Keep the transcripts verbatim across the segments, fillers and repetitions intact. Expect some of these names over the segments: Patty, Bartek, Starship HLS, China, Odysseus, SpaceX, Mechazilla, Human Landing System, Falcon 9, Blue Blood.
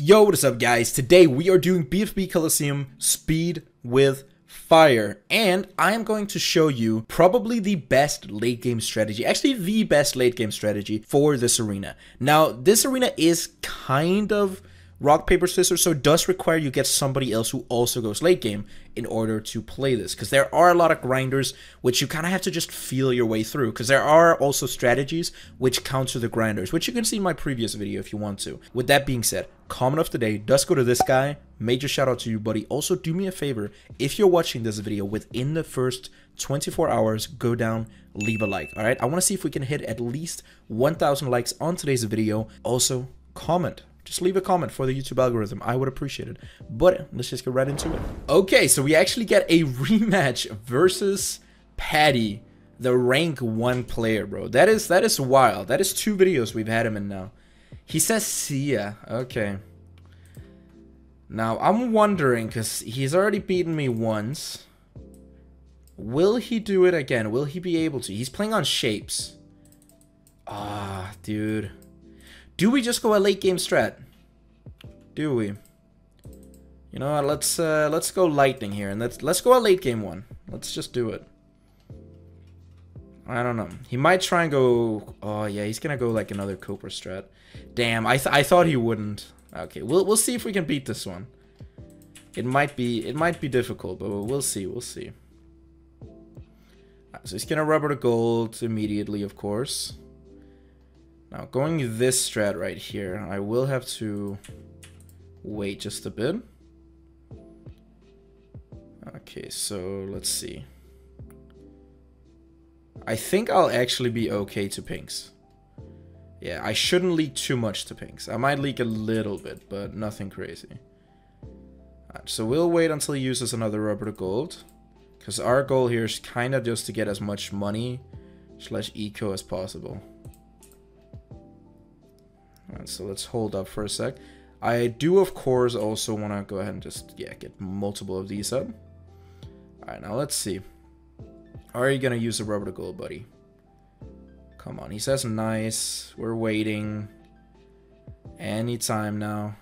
Yo, what is up guys? Today we are doing B F B Coliseum Speed with Fire, and I am going to show you probably the best late game strategy, actually the best late game strategy for this arena. Now, this arena is kind of rock, paper, scissors, so it does require you get somebody else who also goes late game in order to play this, because there are a lot of grinders which you kind of have to just feel your way through, because there are also strategies which counter the grinders, which you can see in my previous video if you want to. With that being said, comment of the day does go to this guy. Major shout out to you, buddy. Also, do me a favor, if you're watching this video within the first twenty-four hours, go down, leave a like. All right, I want to see if we can hit at least one thousand likes on today's video. Also, comment. Just leave a comment for the YouTube algorithm. I would appreciate it. But let's just get right into it. Okay, so we actually get a rematch versus Patty, the rank one player, bro. That is that is wild. That is two videos we've had him in now. He says see ya. Okay. Now I'm wondering, because he's already beaten me once. Will he do it again? Will he be able to? He's playing on shapes. Ah, dude. Do we just go a late game strat? Do we? You know what, let's uh, let's go lightning here, and let's let's go a late game one. Let's just do it. I don't know. He might try and go. Oh yeah, he's gonna go like another Cooper strat. Damn, I th I thought he wouldn't. Okay, we'll we'll see if we can beat this one. It might be it might be difficult, but we'll see. We'll see. Right, so he's gonna rubber the gold immediately, of course. Now, going this strat right here, I will have to wait just a bit. Okay, so let's see. I think I'll actually be okay to pinks. Yeah, I shouldn't leak too much to pinks. I might leak a little bit, but nothing crazy. Alright, so we'll wait until he uses another rubber to gold, because our goal here is kind of just to get as much money slash eco as possible. Alright, so let's hold up for a sec. I do, of course, also want to go ahead and just, yeah, get multiple of these up. Alright, now let's see. Are you going to use the rubber to gold, buddy? Come on, he says nice. We're waiting. Anytime now.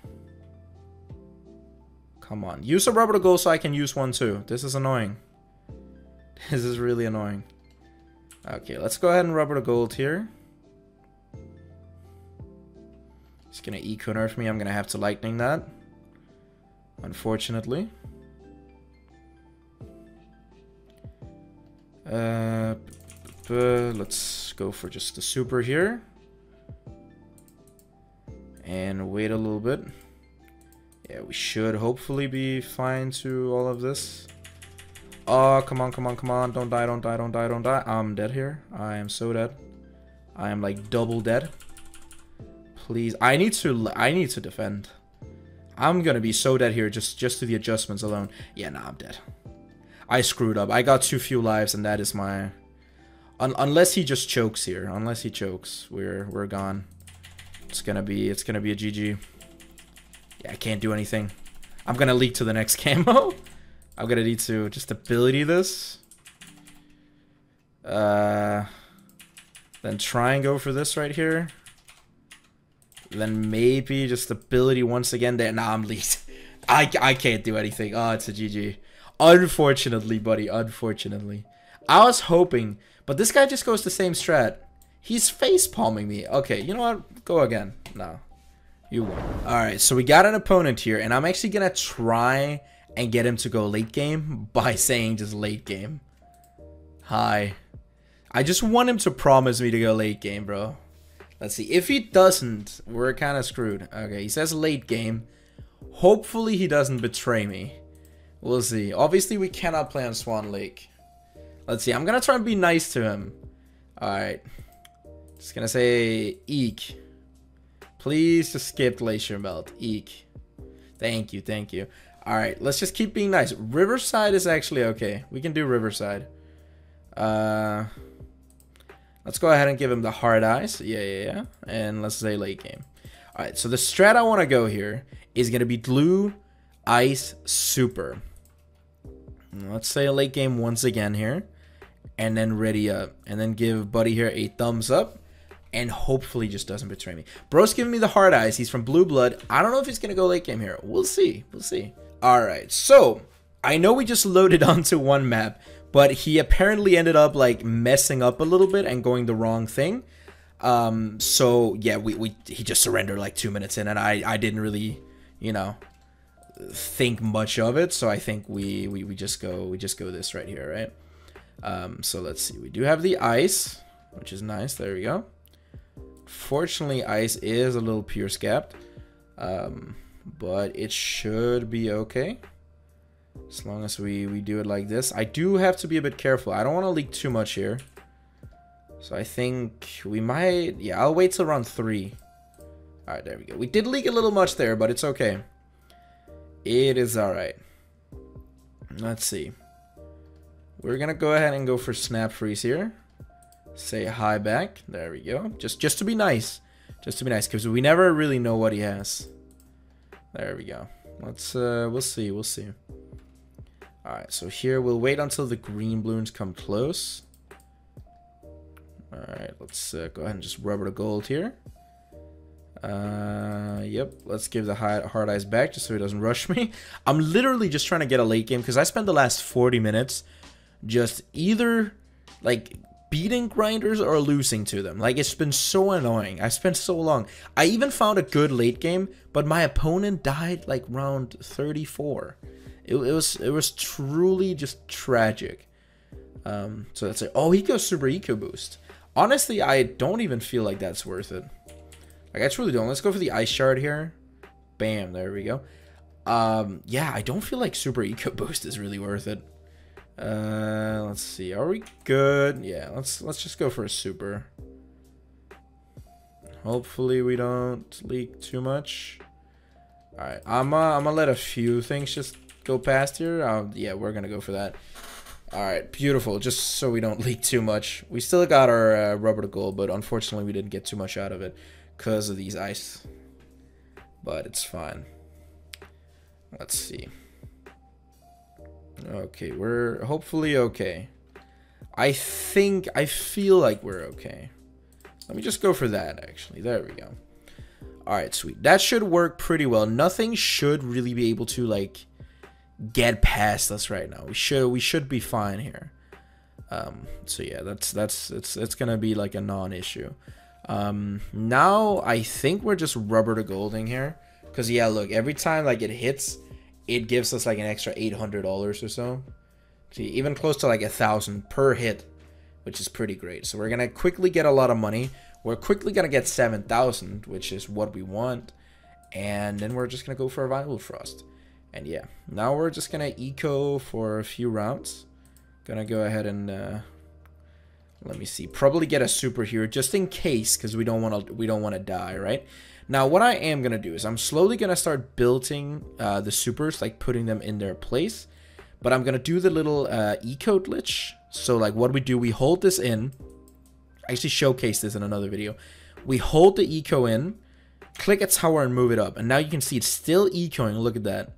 Come on, use the rubber to gold so I can use one too. This is annoying. This is really annoying. Okay, let's go ahead and rubber to gold here. It's gonna eco nerf me. I'm gonna have to lightning that, unfortunately. Uh, let's go for just the super here and wait a little bit. Yeah, we should hopefully be fine to all of this. Oh, come on, come on, come on! Don't die! Don't die! Don't die! Don't die! I'm dead here. I am so dead. I am like double dead. Please, I need to, I need to defend. I'm gonna be so dead here just, just to the adjustments alone. Yeah, nah, I'm dead. I screwed up. I got too few lives, and that is my... Un unless he just chokes here. Unless he chokes, we're, we're gone. It's gonna be, it's gonna be a G G. Yeah, I can't do anything. I'm gonna leak to the next camo. I'm gonna need to just ability this. Uh, then try and go for this right here. Then maybe just ability once again there. Nah, I'm leaked. I, I can't do anything. Oh, it's a G G. Unfortunately, buddy. Unfortunately. I was hoping. But this guy just goes the same strat. He's face palming me. Okay, you know what? Go again. No. You won. Alright, so we got an opponent here. And I'm actually going to try and get him to go late game by saying just late game. Hi. I just want him to promise me to go late game, bro. Let's see. If he doesn't, we're kind of screwed. Okay, he says late game. Hopefully he doesn't betray me. We'll see. Obviously, we cannot play on Swan Lake. Let's see. I'm going to try and be nice to him. Alright. Just going to say, eek. Please just skip Glacier Melt. Eek. Thank you. Thank you. Alright, let's just keep being nice. Riverside is actually okay. We can do Riverside. Uh... Let's go ahead and give him the hard eyes. Yeah, yeah, yeah. And let's say late game. All right, so the strat I want to go here is going to be blue, ice, super. Let's say late game once again here. And then ready up. And then give buddy here a thumbs up. and hopefully just doesn't betray me. Bro's giving me the hard eyes. He's from Blue Blood. I don't know if he's going to go late game here. We'll see. We'll see. All right. So I know we just loaded onto one map, but he apparently ended up like messing up a little bit and going the wrong thing. Um, so yeah, we, we, he just surrendered like two minutes in, and I, I didn't really, you know, think much of it. So I think we, we, we just go, we just go this right here. Right. Um, so let's see, we do have the ice, which is nice. There we go. Fortunately, ice is a little pure scapped, um, but it should be okay. As long as we, we do it like this. I do have to be a bit careful. I don't want to leak too much here. So I think we might... Yeah, I'll wait till round three. Alright, there we go. We did leak a little much there, but it's okay. It is alright. Let's see. We're going to go ahead and go for snap freeze here. Say hi back. There we go. Just, just to be nice. Just to be nice, because we never really know what he has. There we go. Let's... Uh, we'll see. We'll see. Alright, so here we'll wait until the green balloons come close. Alright, let's uh, go ahead and just rubber the gold here. Uh, yep, let's give the high, hard eyes back just so he doesn't rush me. I'm literally just trying to get a late game because I spent the last forty minutes just either like beating grinders or losing to them. Like, it's been so annoying. I spent so long. I even found a good late game, but my opponent died like round thirty-four. It, it was it was truly just tragic. Um, so that's it. Oh, he goes super eco boost. Honestly, I don't even feel like that's worth it. Like, I truly don't. Let's go for the ice shard here. Bam, there we go. Um, yeah, I don't feel like super eco boost is really worth it. Uh, let's see. Are we good? Yeah, let's let's just go for a super. Hopefully we don't leak too much. All right, I'm uh, I'm gonna let a few things just go past here. Um, yeah, we're gonna go for that. All right, beautiful. Just so we don't leak too much. We still got our uh, rubber to gold, but unfortunately we didn't get too much out of it because of these ice. But it's fine. Let's see. Okay, we're hopefully okay. I think I feel like we're okay. Let me just go for that. Actually, there we go. All right, sweet. That should work pretty well. Nothing should really be able to like get past us right now. We should we should be fine here. Um, so yeah, that's that's it's it's gonna be like a non-issue. Um, now I think we're just rubber to golding here, cause yeah, look, every time like it hits, it gives us like an extra eight hundred dollars or so. See, even close to like a thousand per hit, which is pretty great. So we're gonna quickly get a lot of money. We're quickly gonna get seven thousand, which is what we want, and then we're just gonna go for a Vival Frost. And yeah, now we're just gonna eco for a few rounds. Gonna go ahead and uh, let me see. Probably get a super here just in case, because we don't want to we don't want to die, right? Now what I am gonna do is I'm slowly gonna start building uh, the supers, like putting them in their place. But I'm gonna do the little uh, eco glitch. So like what we do, we hold this in. I actually showcased this in another video. We hold the eco in, click a tower and move it up, and now you can see it's still ecoing. Look at that.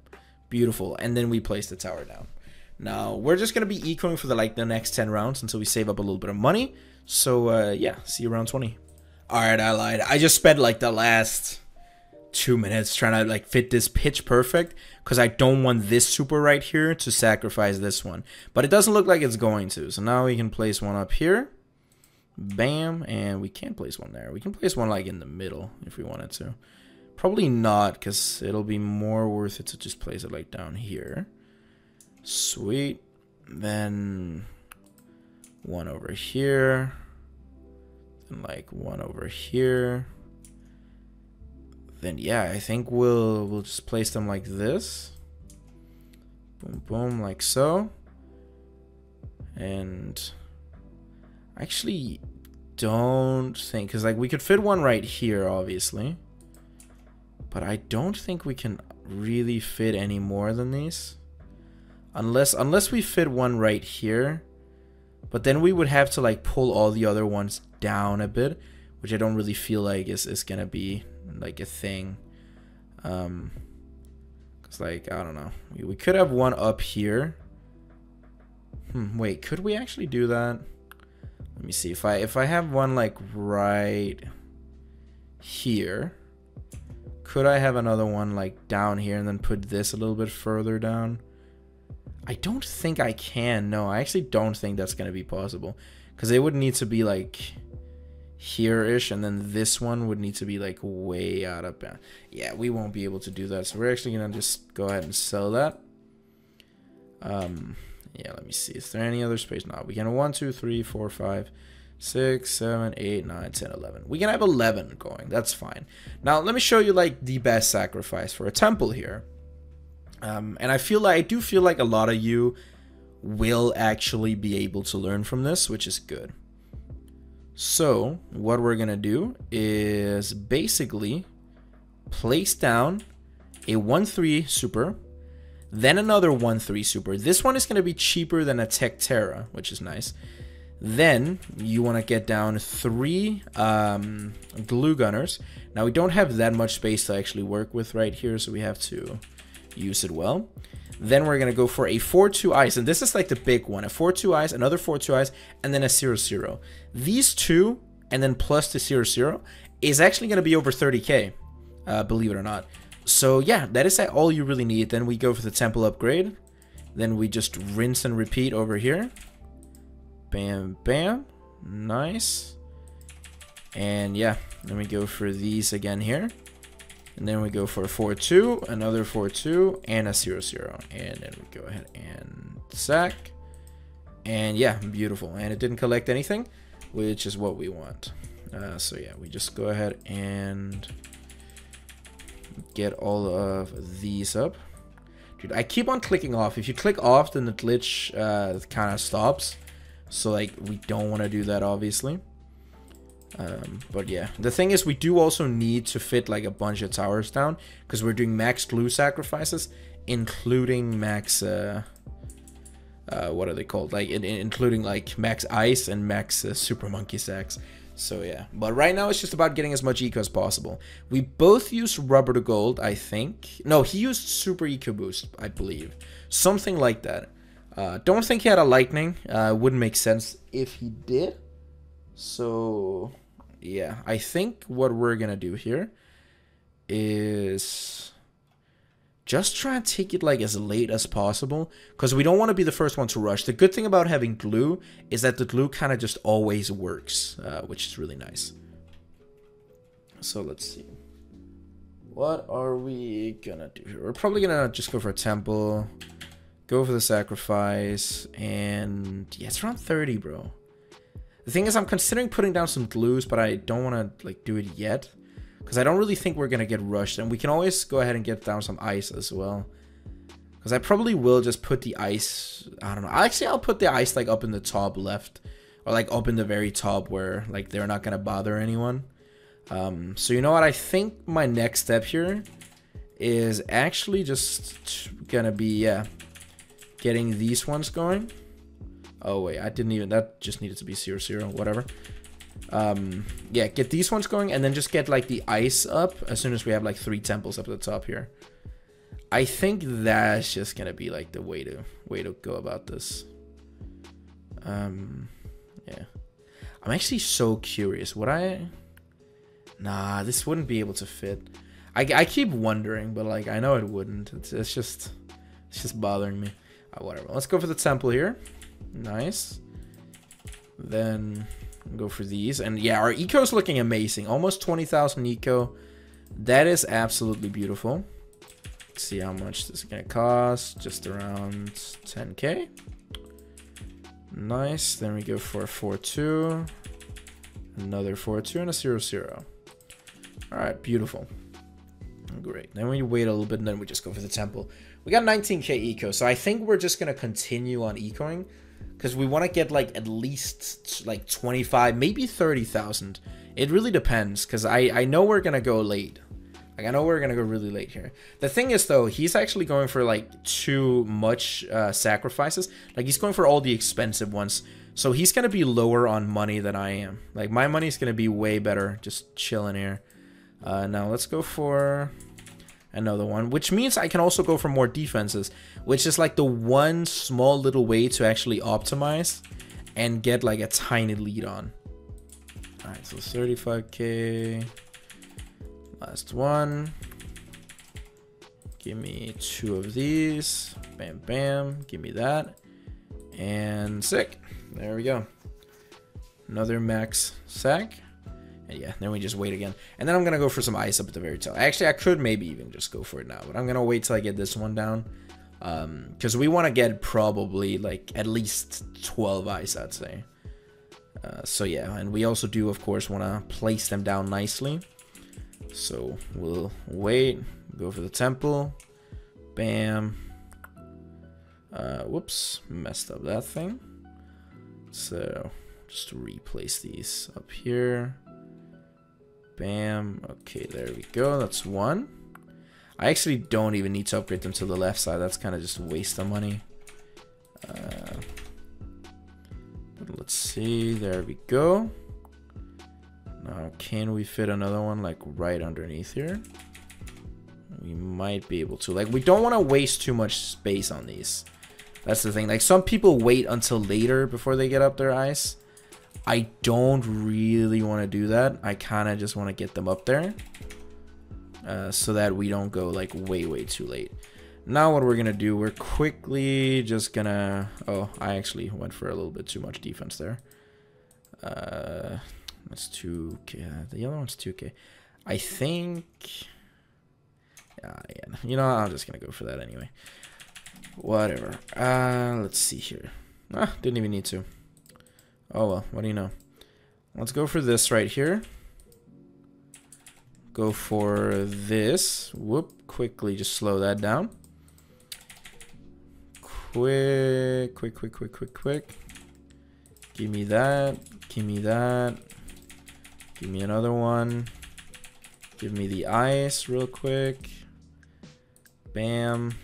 Beautiful. And then we place the tower down. Now we're just gonna be ecoing for the like the next ten rounds until we save up a little bit of money. So uh yeah, see you around twenty. All right, I lied. I just spent like the last two minutes trying to like fit this pitch perfect because I don't want this super right here to sacrifice this one, but it doesn't look like it's going to. So now we can place one up here, bam, and we can't place one there. We can place one like in the middle if we wanted to. Probably not, because it'll be more worth it to just place it like down here. Sweet. Then one over here. And like one over here. Then yeah, I think we'll we'll just place them like this. Boom boom, like so. And I actually don't think, because like we could fit one right here, obviously. But I don't think we can really fit any more than these. Unless unless we fit one right here. But then we would have to like pull all the other ones down a bit, which I don't really feel like is, is gonna be like a thing. Um, cause like, I don't know. We, we could have one up here. Hmm, wait, could we actually do that? Let me see if I if I have one like right here. Could I have another one like down here and then put this a little bit further down? I don't think I can. No, I actually don't think that's gonna be possible, because it would need to be like here-ish, and then this one would need to be like way out of bounds. Yeah, we won't be able to do that, so we're actually gonna just go ahead and sell that. Um, yeah, let me see. Is there any other space? No, we can have one, two, three, four, five, six, seven, eight, nine, ten, eleven. We can have eleven going. That's fine. Now, let me show you like the best sacrifice for a temple here. Um, and I feel like, I do feel like a lot of you will actually be able to learn from this, which is good. So what we're gonna do is basically place down a one three super, then another one three super. This one is gonna be cheaper than a Tech Terra, which is nice. Then you want to get down three um, glue gunners. Now we don't have that much space to actually work with right here, so we have to use it well. Then we're gonna go for a four two ice, and this is like the big one. A four two ice, another four two ice, and then a zero zero. These two, and then plus the zero zero, is actually gonna be over thirty K, uh, believe it or not. So yeah, that is all you really need. Then we go for the temple upgrade. Then we just rinse and repeat over here. Bam, bam, nice. And yeah, let me go for these again here. And then we go for a four two, another four two, and a zero zero. And then we go ahead and sack. And yeah, beautiful. And it didn't collect anything, which is what we want. Uh, so yeah, we just go ahead and get all of these up. Dude, I keep on clicking off. If you click off, then the glitch uh, kind of stops. So like, we don't want to do that, obviously. Um, but yeah, the thing is, we do also need to fit like a bunch of towers down, because we're doing max glue sacrifices, including max uh, uh, what are they called, like in, in, including like max ice and max uh, super monkey sacks. So yeah, but right now it's just about getting as much eco as possible. We both use rubber to gold, I think. No, he used super eco boost, I believe, something like that. Uh, don't think he had a lightning. Uh, wouldn't make sense if he did. So yeah, I think what we're gonna do here is just try and take it like as late as possible, because we don't want to be the first one to rush. The good thing about having glue is that the glue kind of just always works, uh, which is really nice. So let's see, what are we gonna do here? We're probably gonna just go for a temple, go for the sacrifice, and yeah, it's around thirty, bro. The thing is, I'm considering putting down some glues, but I don't want to like do it yet, because I don't really think we're going to get rushed. And we can always go ahead and get down some ice as well, because I probably will just put the ice, I don't know. Actually, I'll put the ice like up in the top left, or like up in the very top where like they're not going to bother anyone. Um, so you know what? I think my next step here is actually just going to be, yeah, getting these ones going. Oh wait, I didn't even, that just needed to be zero zero, whatever. Um, yeah, get these ones going, and then just get like the ice up as soon as we have like three temples up at the top here. I think that's just gonna be like the way to way to go about this. Um, yeah, I'm actually so curious. Would I? Nah, this wouldn't be able to fit. I I keep wondering, but like I know it wouldn't. It's, it's just it's just bothering me. Uh, whatever. Let's go for the temple here. Nice. Then go for these, and yeah, our eco is looking amazing. Almost twenty thousand eco. That is absolutely beautiful. Let's see how much this is gonna cost. Just around ten K. Nice. Then we go for a four two, another four two, and a zero zero. All right, beautiful. Great. Then we wait a little bit, and then we just go for the temple. We got nineteen K eco, so I think we're just gonna continue on ecoing, because we want to get like at least like twenty-five, maybe thirty thousand. It really depends, because I, I know we're going to go late. Like, I know we're going to go really late here. The thing is, though, he's actually going for like too much uh, sacrifices. Like, he's going for all the expensive ones. So he's going to be lower on money than I am. Like, my money's going to be way better just chilling here. Uh, now, let's go for another one, which means I can also go for more defenses, which is like the one small little way to actually optimize and get like a tiny lead on. All right, so thirty-five K. Last one. Give me two of these. Bam, bam. Give me that. And sick. There we go. Another max sack. And yeah, then we just wait again. And then I'm going to go for some ice up at the very top. Actually, I could maybe even just go for it now. But I'm going to wait till I get this one down. Um, because we want to get probably like at least twelve ice, I'd say. Uh, so yeah, and we also do, of course, want to place them down nicely. So we'll wait. Go for the temple. Bam. Uh, whoops. Messed up that thing. So just replace these up here. Bam. Okay, there we go. That's one. I actually don't even need to upgrade them to the left side. That's kind of just a waste of money. Uh, let's see. There we go. Now, can we fit another one like right underneath here? We might be able to. Like, we don't want to waste too much space on these. That's the thing. Like, some people wait until later before they get up their ice. I don't really want to do that. I kind of just want to get them up there. Uh, so that we don't go like way, way too late. Now what we're going to do, we're quickly just going to... Oh, I actually went for a little bit too much defense there. Uh, that's two K. The other one's two K. I think... Uh, yeah. You know, I'm just going to go for that anyway. Whatever. Uh, let's see here. Ah, didn't even need to. Oh, well, what do you know? Let's go for this right here. Go for this. Whoop. Quickly just slow that down. Quick, quick, quick, quick, quick, quick. Give me that. Give me that. Give me another one. Give me the ice real quick. Bam.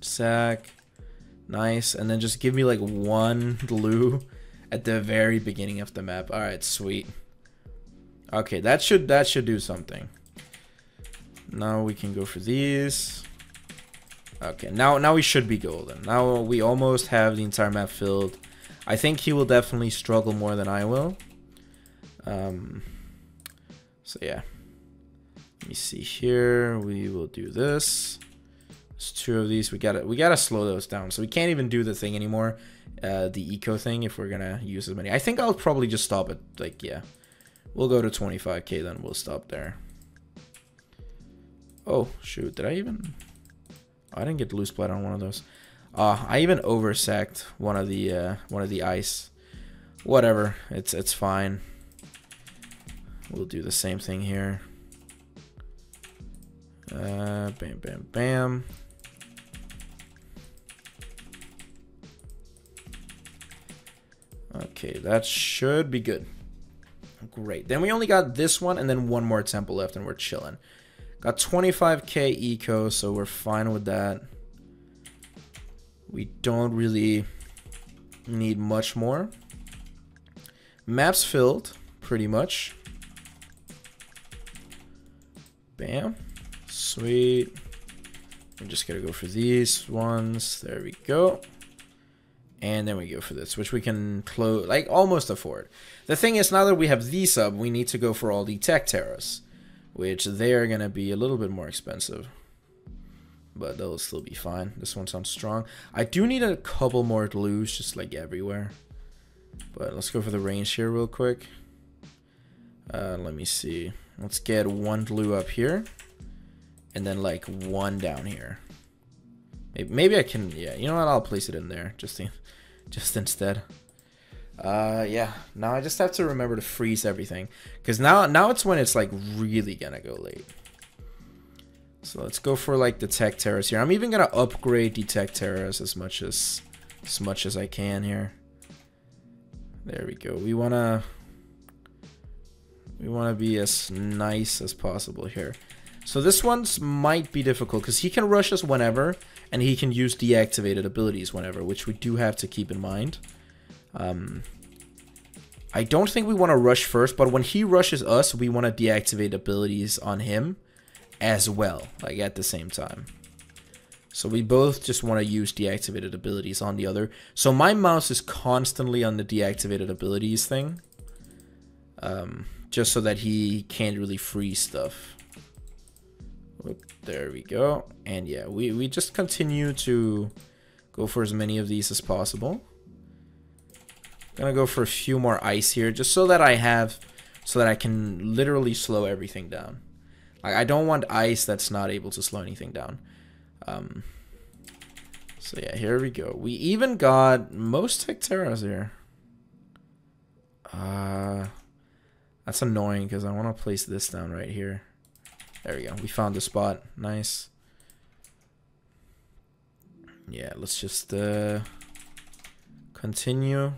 Sack. Nice. And then just give me like one blue at the very beginning of the map. All right, sweet. Okay, that should that should do something. Now we can go for these. Okay, now now we should be golden. Now we almost have the entire map filled. I think he will definitely struggle more than I will. Um, so yeah, let me see here. We will do this. There's two of these. We gotta we gotta slow those down. So we can't even do the thing anymore, uh, the eco thing. If we're gonna use as many, I think I'll probably just stop it. Like yeah. We'll go to twenty-five K, then we'll stop there. Oh, shoot. Did I even... Oh, I didn't get loose blood on one of those. Uh, I even oversacked one of the uh, one of the ice. Whatever. It's, it's fine. We'll do the same thing here. Uh, bam, bam, bam. Okay, that should be good. Great. Then we only got this one and then one more temple left and we're chilling. Got twenty-five K eco, so we're fine with that. We don't really need much more. Maps filled, pretty much. Bam. Sweet. I'm just gonna go for these ones. There we go. And then we go for this, which we can close, like almost afford. The thing is, now that we have these up, we need to go for all the tech terras, which they're going to be a little bit more expensive. But they'll still be fine. This one sounds strong. I do need a couple more blues, just like everywhere. But let's go for the range here real quick. Uh, let me see. Let's get one blue up here. And then like one down here. Maybe I can, yeah, you know what, I'll place it in there, just in, just instead. Uh, yeah, now I just have to remember to freeze everything, because now, now it's when it's, like, really gonna go late. So let's go for, like, the tech terras here. I'm even gonna upgrade the tech terras as much as, as much as I can here. There we go. We wanna, we wanna be as nice as possible here. So this one's might be difficult, because he can rush us whenever, and he can use deactivated abilities whenever, which we do have to keep in mind. Um, I don't think we want to rush first, but when he rushes us, we want to deactivate abilities on him as well, like at the same time. So we both just want to use deactivated abilities on the other. So my mouse is constantly on the deactivated abilities thing. Um, just so that he can't really freeze stuff. Oop, there we go. And yeah, we, we just continue to go for as many of these as possible. Gonna go for a few more ice here, just so that I have, so that I can literally slow everything down. Like, I don't want ice that's not able to slow anything down. Um, so yeah, here we go. We even got most Hecteras here. Uh, that's annoying because I want to place this down right here. There we go. We found the spot. Nice. Yeah, let's just uh, continue.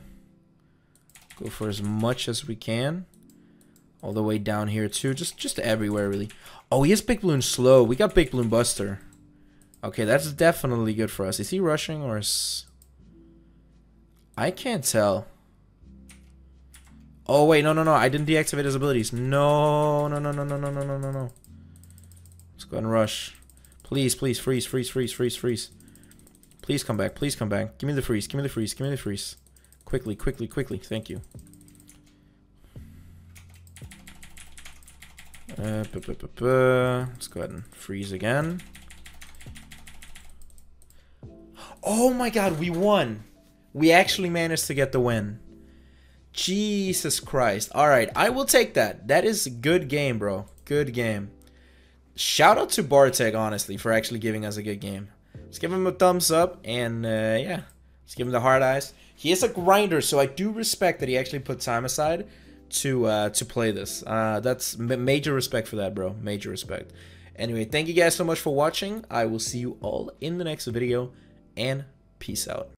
Go for as much as we can. All the way down here too. Just, just everywhere really. Oh, he has Big Balloon slow. We got Big Balloon Buster. Okay, that's definitely good for us. Is he rushing or is... I can't tell. Oh, wait. No, no, no. I didn't deactivate his abilities. No, no, no, no, no, no, no, no, no, no. Let's go ahead and rush. Please, please, freeze, freeze, freeze, freeze, freeze. Please come back. Please come back. Give me the freeze. Give me the freeze. Give me the freeze. Quickly, quickly, quickly. Thank you. Uh, bu -bu -bu -bu. Let's go ahead and freeze again. Oh my god, we won. We actually managed to get the win. Jesus Christ. Alright, I will take that. That is a good game, bro. Good game. Shout out to Bartek, honestly, for actually giving us a good game. Let's give him a thumbs up, and uh, yeah. Let's give him the hard eyes. He is a grinder, so I do respect that he actually put time aside to uh, to play this. Uh, that's major respect for that, bro. Major respect. Anyway, thank you guys so much for watching. I will see you all in the next video. And peace out.